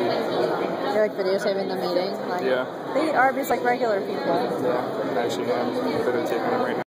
You're like videotaping them eating? Like, yeah. They eat Arby's like regular people. Yeah, actually, I'm videotaping them right now.